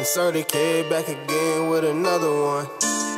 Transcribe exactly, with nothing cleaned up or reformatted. Insert a kid back again with another one.